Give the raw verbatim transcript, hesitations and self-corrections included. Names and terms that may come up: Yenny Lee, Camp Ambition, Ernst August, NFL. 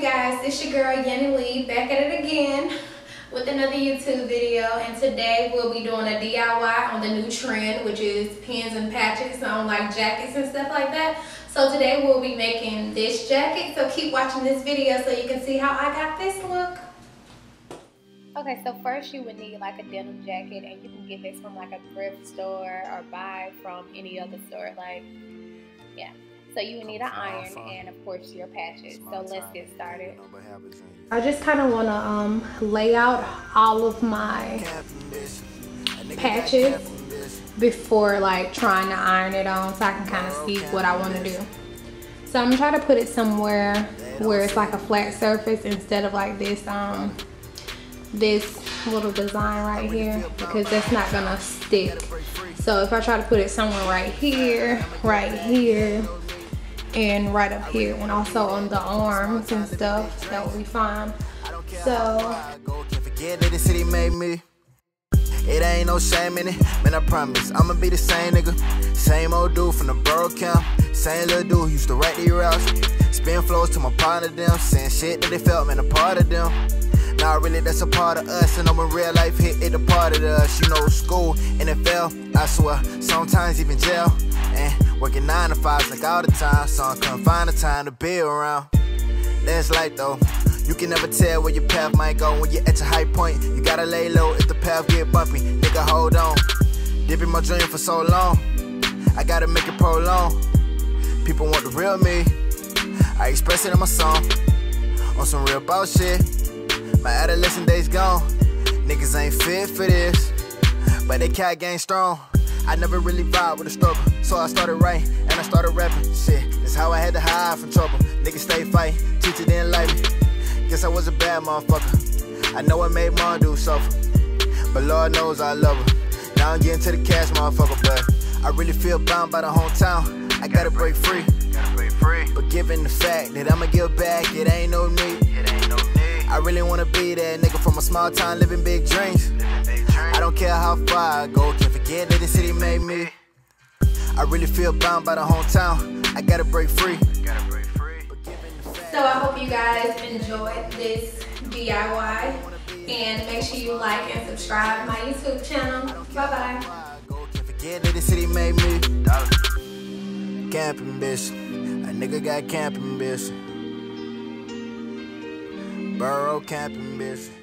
you guys? It's your girl Yenny Lee back at it again with another YouTube video, and today we'll be doing a D I Y on the new trend, which is pins and patches on like jackets and stuff like that. So today we'll be making this jacket, so keep watching this video so you can see how I got this look. Okay, so first you would need like a denim jacket, and you can get this from like a thrift store or buy from any other store, like yeah. So you need an iron and of course your patches. So let's get started. I just kind of want to um, lay out all of my patches before like trying to iron it on, so I can kind of see what I want to do. So I'm gonna try to put it somewhere where it's like a flat surface instead of like this um this little design right here, because that's not gonna stick. So if I try to put it somewhere right here, right here, and right up here, and also on the arms and stuff, that will be fine. So it ain't no shame in it, man. I promise I'ma be the same nigga, same old dude from the borough camp, same little dude used to write these routes, spin flows to my partner them, saying shit that they felt, man, a part of them. Nah, really, that's a part of us, and I'm a real life hit, it a part of us. You know, school, N F L, I swear, sometimes even jail, and working nine to fives like all the time, so I couldn't find the time to be around. That's life though. You can never tell where your path might go when you're at your high point. You gotta lay low if the path get bumpy. Nigga, hold on. Dipping my dream for so long. I gotta make it prolong. People want the real me. I express it in my song. On some real bout shit. My adolescent days gone. Niggas ain't fit for this. But they cat gang strong. I never really vibe with a struggle, so I started writing and I started rapping. Shit, that's how I had to hide from trouble. Niggas stay fighting, teacher didn't like me. Guess I was a bad motherfucker. I know I made mom do suffer, but Lord knows I love her. Now I'm getting to the cash, motherfucker, but I really feel bound by the hometown. I gotta break free, but given the fact that I'ma give back, it ain't no need. I really wanna be that nigga from a small town living big dreams. I don't care how far I go, can't forget that the city made me. I really feel bound by the hometown. I gotta break free. So I hope you guys enjoyed this D I Y, and make sure you like and subscribe my YouTube channel. Bye bye. Can't forget that the city made me. Camp Ambition. A nigga got Camp Ambition. Burrow Camp Ambition.